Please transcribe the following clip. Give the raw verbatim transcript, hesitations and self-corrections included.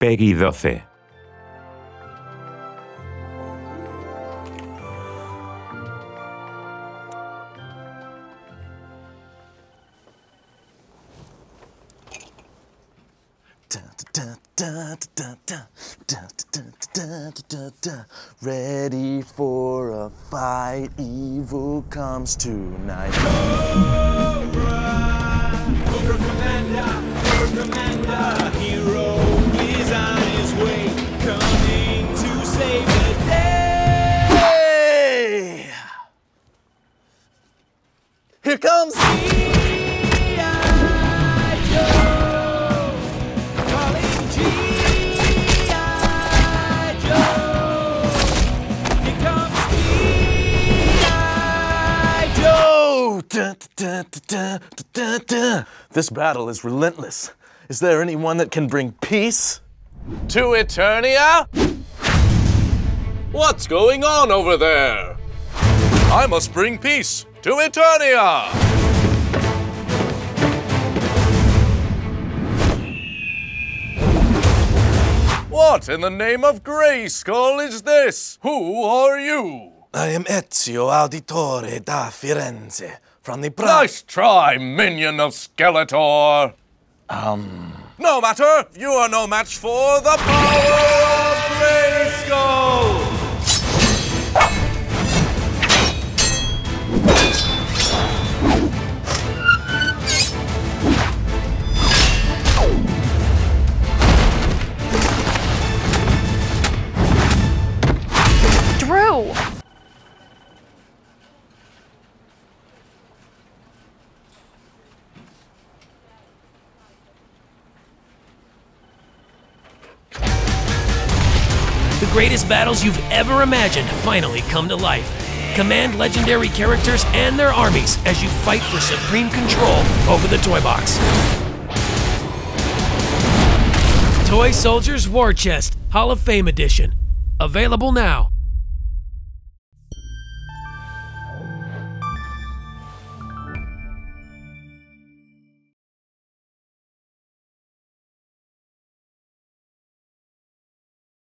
Peggy doce. Ready for a fight, evil comes tonight. Alright, Cobra Commander, Cobra Commander, hero is on his way, coming to save the day. Here comes G I Joe. This battle is relentless. Is there anyone that can bring peace to Eternia? What's going on over there? I must bring peace to Eternia! What in the name of Grayskull is this? Who are you? I am Ezio Auditore da Firenze. From the Nice try, minion of Skeletor! Um... No matter! You are no match for the power of Grayskull! Drew! The greatest battles you've ever imagined finally come to life. Command legendary characters and their armies as you fight for supreme control over the toy box. Toy Soldiers War Chest, Hall of Fame Edition. Available now.